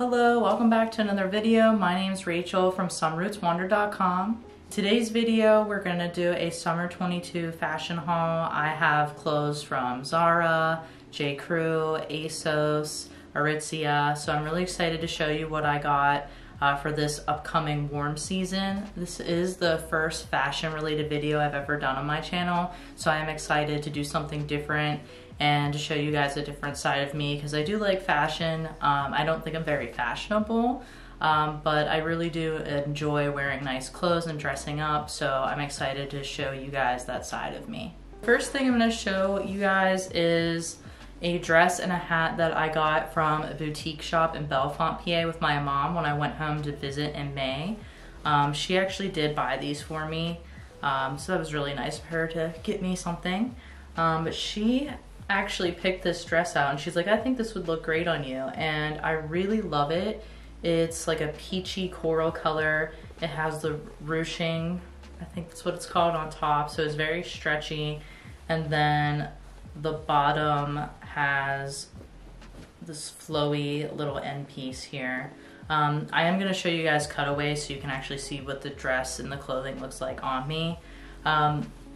Hello, welcome back to another video. My name is Rachel from SummerRootsWander.com. Today's video, we're gonna do a summer 22 fashion haul. I have clothes from ZARA, J.CREW, ASOS, Aritzia, so I'm really excited to show you what I got for this upcoming warm season. This is the first fashion related video I've ever done on my channel, so I am excited to do something different and to show you guys a different side of me, because I do like fashion. I don't think I'm very fashionable, but I really do enjoy wearing nice clothes and dressing up, so I'm excited to show you guys that side of me. First thing I'm gonna show you guys is a dress and a hat that I got from a boutique shop in Bellefonte, PA with my mom when I went home to visit in May. She actually did buy these for me, so that was really nice of her to get me something. But she actually picked this dress out and she's like, I think this would look great on you, and I really love it. It's like a peachy coral color. It has the ruching, I think that's what it's called, on top, so it's very stretchy, and then the bottom has this flowy little end piece here. I am gonna show you guys cutaways so you can actually see what the dress and the clothing looks like on me.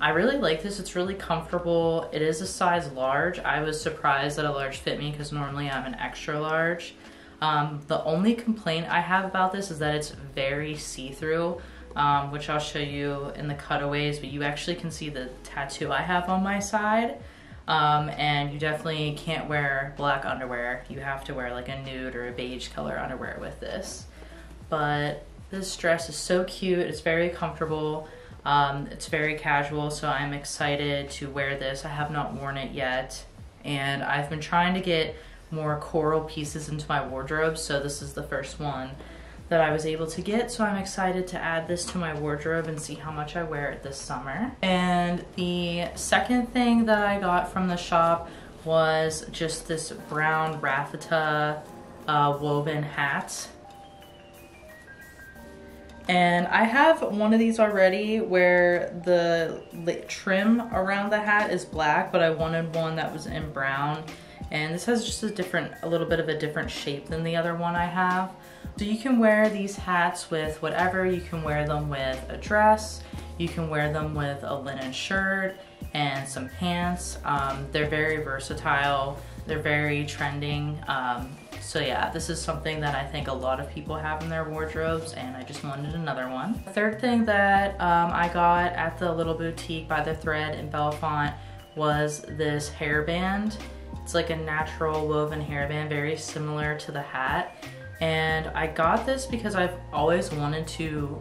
I really like this, it's really comfortable. It is a size large. I was surprised that a large fit me because normally I'm an extra large. The only complaint I have about this is that it's very see-through, which I'll show you in the cutaways, but you actually can see the tattoo I have on my side. And you definitely can't wear black underwear. You have to wear like a nude or a beige color underwear with this. But this dress is so cute. It's very comfortable. It's very casual, so I'm excited to wear this. I have not worn it yet, and I've been trying to get more coral pieces into my wardrobe, so this is the first one that I was able to get, so I'm excited to add this to my wardrobe and see how much I wear it this summer. And the second thing that I got from the shop was just this brown taffeta woven hat. And I have one of these already where the trim around the hat is black, but I wanted one that was in brown. And this has just a little bit of a different shape than the other one I have. So you can wear these hats with whatever. You can wear them with a dress, you can wear them with a linen shirt and some pants. They're very versatile, they're very trending. So yeah, this is something that I think a lot of people have in their wardrobes, and I just wanted another one. The third thing that I got at the little boutique by the thread in Bellefonte was this hairband. It's like a natural woven hairband, very similar to the hat. And I got this because I've always wanted to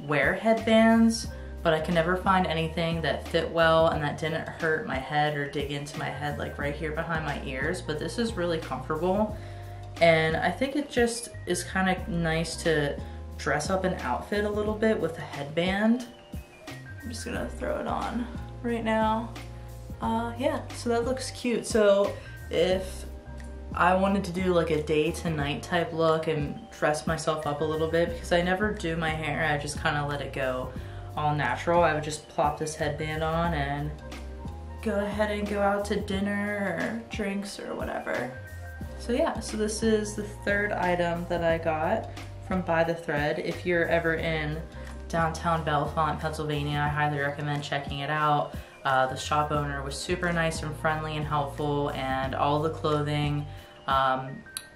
wear headbands, but I can never find anything that fit well and that didn't hurt my head or dig into my head like right here behind my ears. But this is really comfortable, and I think it just is kind of nice to dress up an outfit a little bit with a headband. I'm just gonna throw it on right now. Yeah, so that looks cute. So if I wanted to do like a day to night type look and dress myself up a little bit, because I never do my hair, I just kind of let it go all natural, I would just plop this headband on and go ahead and go out to dinner or drinks or whatever. So yeah, so this is the third item that I got from By the Thread. If you're ever in downtown Bellefonte, Pennsylvania, I highly recommend checking it out. The shop owner was super nice and friendly and helpful, and all the clothing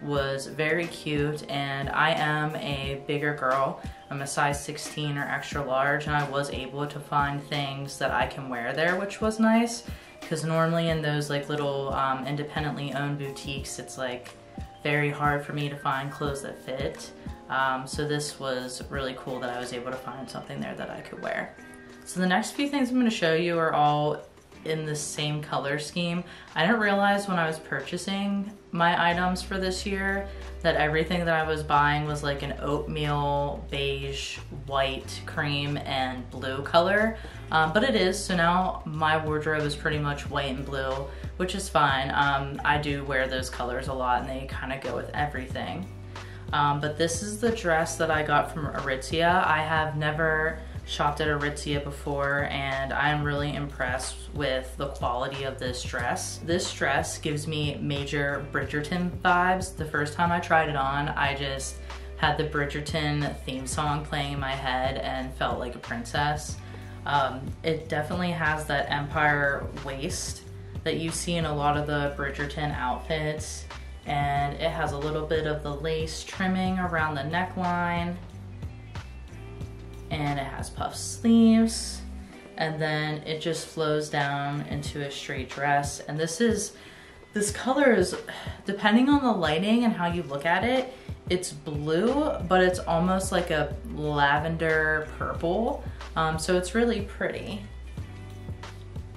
was very cute. And I am a bigger girl. I'm a size 16 or extra large, and I was able to find things that I can wear there, which was nice, because normally in those like little independently owned boutiques, it's like very hard for me to find clothes that fit. So this was really cool that I was able to find something there that I could wear. So the next few things I'm going to show you are all in the same color scheme. I didn't realize when I was purchasing my items for this year that everything that I was buying was like an oatmeal, beige, white, cream, and blue color, but it is, so now my wardrobe is pretty much white and blue, which is fine. I do wear those colors a lot, and they kind of go with everything. But this is the dress that I got from Aritzia. I have never shopped at Aritzia before, and I'm really impressed with the quality of this dress. This dress gives me major Bridgerton vibes. The first time I tried it on, I just had the Bridgerton theme song playing in my head and felt like a princess. It definitely has that empire waist that you see in a lot of the Bridgerton outfits, and it has a little bit of the lace trimming around the neckline, and it has puffed sleeves, and then it just flows down into a straight dress. And this color is, depending on the lighting and how you look at it, it's blue, but it's almost like a lavender purple, so it's really pretty.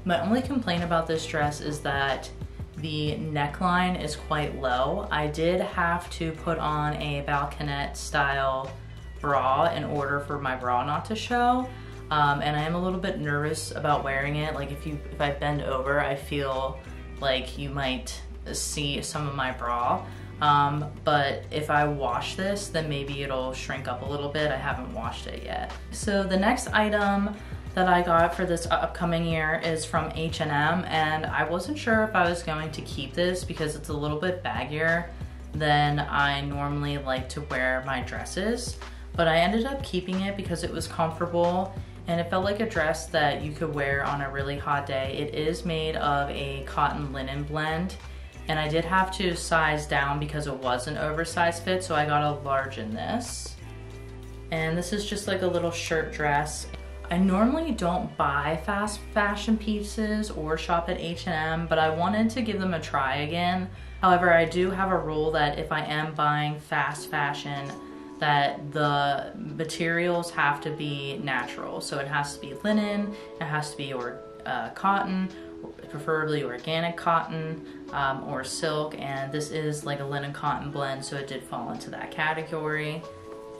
My only complaint about this dress is that the neckline is quite low. I did have to put on a balconette style bra in order for my bra not to show, and I am a little bit nervous about wearing it. Like if I bend over, I feel like you might see some of my bra, but if I wash this, then maybe it'll shrink up a little bit. I haven't washed it yet. So the next item that I got for this upcoming year is from H&M, and I wasn't sure if I was going to keep this because it's a little bit baggier than I normally like to wear my dresses, but I ended up keeping it because it was comfortable and it felt like a dress that you could wear on a really hot day. It is made of a cotton linen blend, and I did have to size down because it was an oversized fit, so I got a large in this. And this is just like a little shirt dress. I normally don't buy fast fashion pieces or shop at H&M, but I wanted to give them a try again. However, I do have a rule that if I am buying fast fashion, that the materials have to be natural. So it has to be linen, it has to be cotton, preferably organic cotton, or silk, and this is like a linen cotton blend, so it did fall into that category.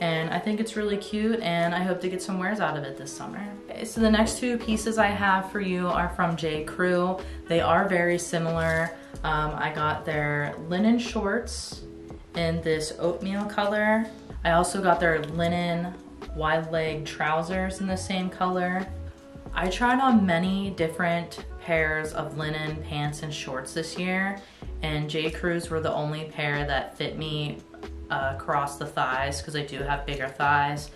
And I think it's really cute, and I hope to get some wears out of it this summer. Okay, so the next two pieces I have for you are from J.CREW. They are very similar. I got their linen shorts in this oatmeal color. I also got their linen wide leg trousers in the same color. I tried on many different pairs of linen pants and shorts this year, and J.CREW's were the only pair that fit me across the thighs, because I do have bigger thighs,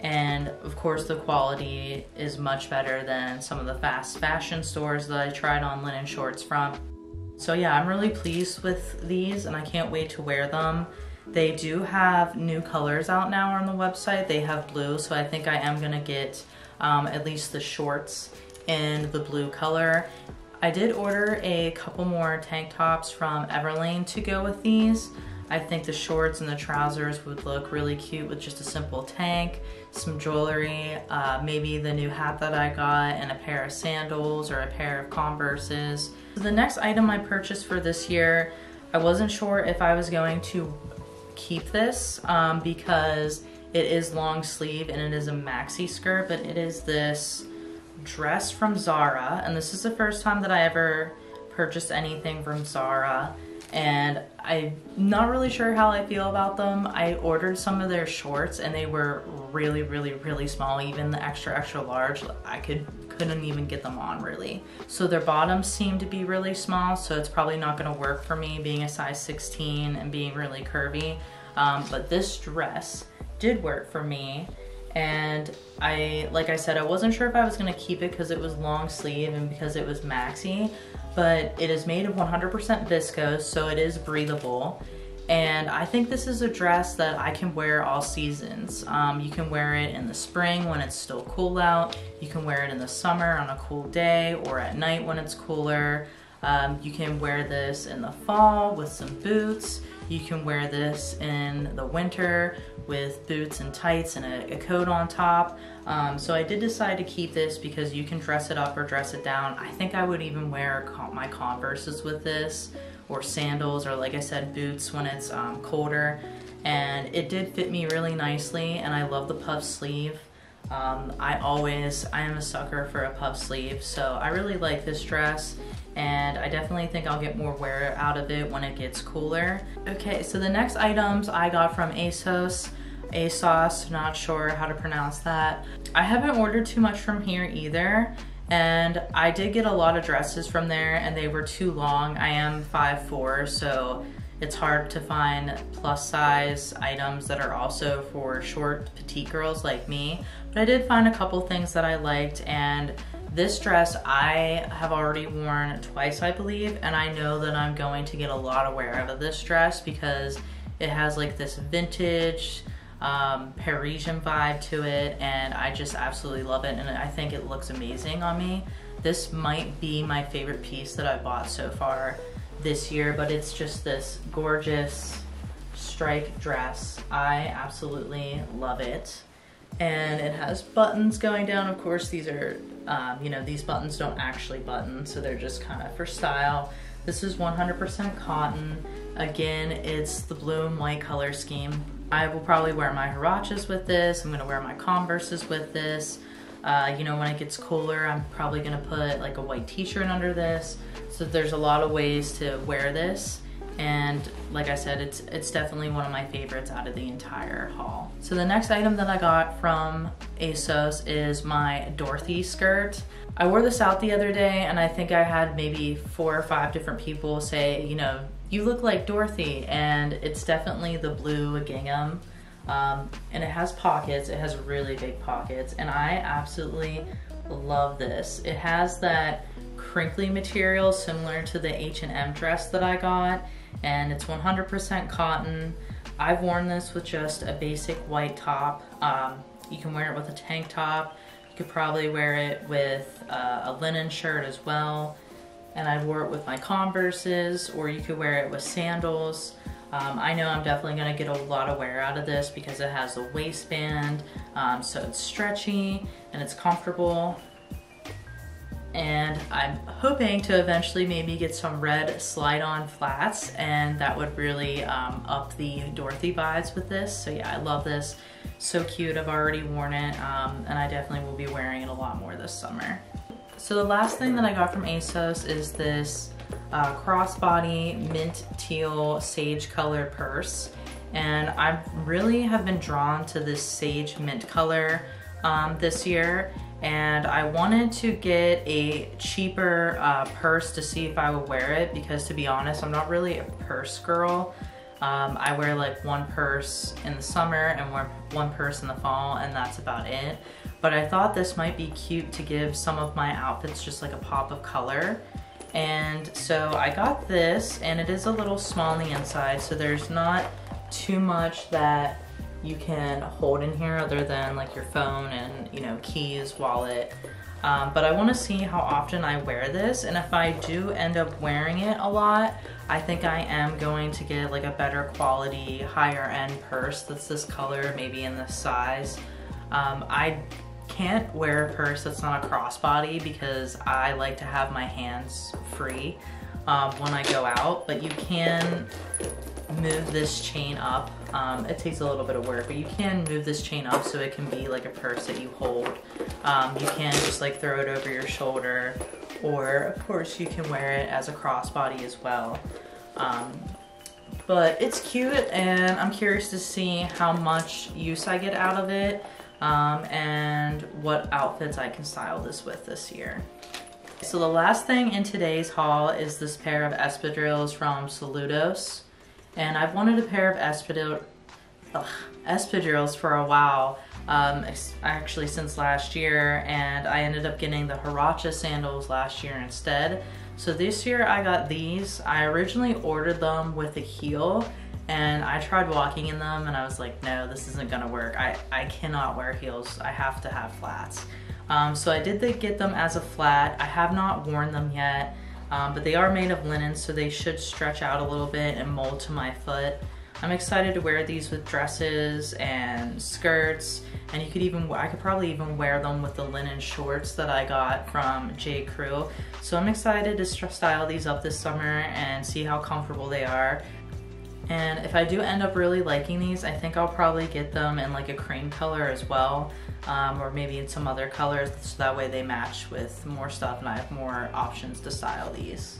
and of course the quality is much better than some of the fast fashion stores that I tried on linen shorts from. So yeah, I'm really pleased with these and I can't wait to wear them. They do have new colors out now on the website. They have blue, so I think I am gonna get at least the shorts in the blue color. I did order a couple more tank tops from Everlane to go with these. I think the shorts and the trousers would look really cute with just a simple tank, some jewelry, maybe the new hat that I got, and a pair of sandals or a pair of Converses. So the next item I purchased for this year, I wasn't sure if I was going to keep this because it is long sleeve and it is a maxi skirt, but it is this dress from Zara, and this is the first time that I ever purchased anything from Zara. And I'm not really sure how I feel about them. I ordered some of their shorts and they were really, really, really small. Even the extra, extra large, I couldn't even get them on really. So their bottoms seem to be really small, so it's probably not gonna work for me being a size 16 and being really curvy. But this dress did work for me. And like I said, I wasn't sure if I was gonna keep it because it was long sleeve and because it was maxi, but it is made of 100% viscose, so it is breathable. And I think this is a dress that I can wear all seasons. You can wear it in the spring when it's still cool out. You can wear it in the summer on a cool day or at night when it's cooler. You can wear this in the fall with some boots. You can wear this in the winter with boots and tights and a coat on top. So I did decide to keep this because you can dress it up or dress it down. I think I would even wear my Converses with this, or sandals, or like I said, boots when it's colder. And it did fit me really nicely, and I love the puff sleeve. I am a sucker for a puff sleeve, so I really like this dress, and I definitely think I'll get more wear out of it when it gets cooler. Okay, so the next items I got from ASOS ASOS, not sure how to pronounce that. I haven't ordered too much from here either, and I did get a lot of dresses from there and they were too long. I am 5'4", so it's hard to find plus size items that are also for short, petite girls like me. But I did find a couple things that I liked, and this dress I have already worn twice, I believe, and I know that I'm going to get a lot of wear out of this dress because it has like this vintage Parisian vibe to it, and I just absolutely love it, and I think it looks amazing on me. This might be my favorite piece that I bought so far this year, but it's just this gorgeous striped dress. I absolutely love it. And it has buttons going down. Of course, these are, you know, these buttons don't actually button, so they're just kind of for style. This is 100% cotton. Again, it's the blue and white color scheme. I will probably wear my huaraches with this. I'm gonna wear my Converses with this. You know, when it gets cooler, I'm probably gonna put like a white t-shirt under this. So there's a lot of ways to wear this. And like I said, it's definitely one of my favorites out of the entire haul. So the next item that I got from ASOS is my Dorothy skirt. I wore this out the other day, and I think I had maybe 4 or 5 different people say, you know, you look like Dorothy, and it's definitely the blue gingham. And it has pockets, it has really big pockets, and I absolutely love this. It has that crinkly material similar to the H&M dress that I got, and it's 100% cotton. I've worn this with just a basic white top. You can wear it with a tank top. You could probably wear it with a linen shirt as well. And I wore it with my Converses, or you could wear it with sandals. I know I'm definitely gonna get a lot of wear out of this because it has a waistband, so it's stretchy and it's comfortable. And I'm hoping to eventually maybe get some red slide-on flats, and that would really up the Dorothy vibes with this. So yeah, I love this. So cute. I've already worn it, and I definitely will be wearing it a lot more this summer. So the last thing that I got from ASOS is this crossbody mint teal sage color purse, and I really have been drawn to this sage mint color this year. And I wanted to get a cheaper purse to see if I would wear it, because to be honest, I'm not really a purse girl. I wear like one purse in the summer and one purse in the fall, and that's about it. But I thought this might be cute to give some of my outfits just like a pop of color. And so I got this, and it is a little small on the inside, so there's not too much that you can hold in here other than like your phone and, you know, keys, wallet. But I want to see how often I wear this, and if I do end up wearing it a lot, I think I am going to get like a better quality, higher end purse that's this color, maybe in this size. I can't wear a purse that's not a crossbody because I like to have my hands free when I go out, but you can move this chain up. It takes a little bit of work, but you can move this chain up so it can be like a purse that you hold. You can just like throw it over your shoulder, or of course you can wear it as a crossbody as well. But it's cute, and I'm curious to see how much use I get out of it, and what outfits I can style this with this year. So the last thing in today's haul is this pair of espadrilles from Saludos. And I've wanted a pair of espadrilles for a while, actually since last year, and I ended up getting the Huarache sandals last year instead. So this year I got these. I originally ordered them with a heel, and I tried walking in them, and I was like, no, this isn't gonna work. I cannot wear heels, I have to have flats. So I did get them as a flat. I have not worn them yet. But they are made of linen, so they should stretch out a little bit and mold to my foot. I'm excited to wear these with dresses and skirts, and you could even, I could probably even wear them with the linen shorts that I got from J.CREW. So I'm excited to style these up this summer and see how comfortable they are. And if I do end up really liking these, I think I'll probably get them in like a cream color as well, or maybe in some other colors, so that way they match with more stuff and I have more options to style these.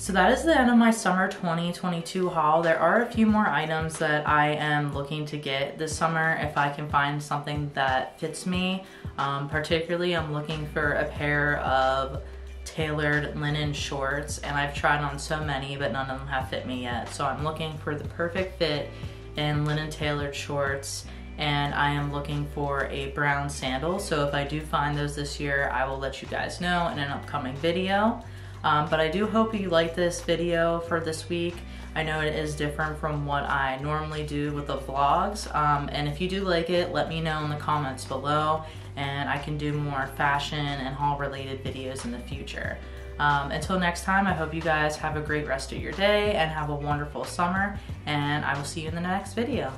So that is the end of my summer 2022 haul. There are a few more items that I am looking to get this summer if I can find something that fits me. Particularly, I'm looking for a pair of tailored linen shorts, and I've tried on so many, but none of them have fit me yet. So I'm looking for the perfect fit in linen tailored shorts, and I am looking for a brown sandal. So if I do find those this year, I will let you guys know in an upcoming video. But I do hope you like this video for this week. I know it is different from what I normally do with the vlogs. And if you do like it, let me know in the comments below, and I can do more fashion and haul related videos in the future. Until next time, I hope you guys have a great rest of your day and have a wonderful summer, and I will see you in the next video.